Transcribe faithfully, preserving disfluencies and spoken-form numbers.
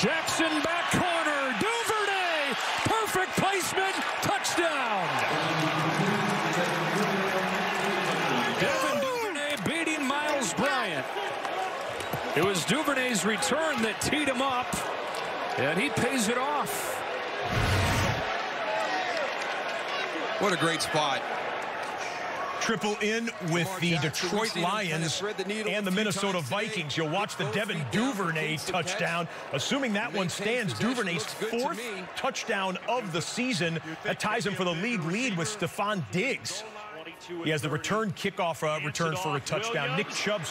Jackson back corner. Duvernay, perfect placement, touchdown. Devin Duvernay beating Myles Bryant. It was Duvernay's return that teed him up, and he pays it off. What a great spot. Triple in with the Detroit Lions and the Minnesota Vikings. You'll watch the Devin Duvernay touchdown. Assuming that one stands, Duvernay's fourth touchdown of the season. That ties him for the league lead with Stephon Diggs. He has the return kickoff uh, return for a touchdown. Nick Chubb.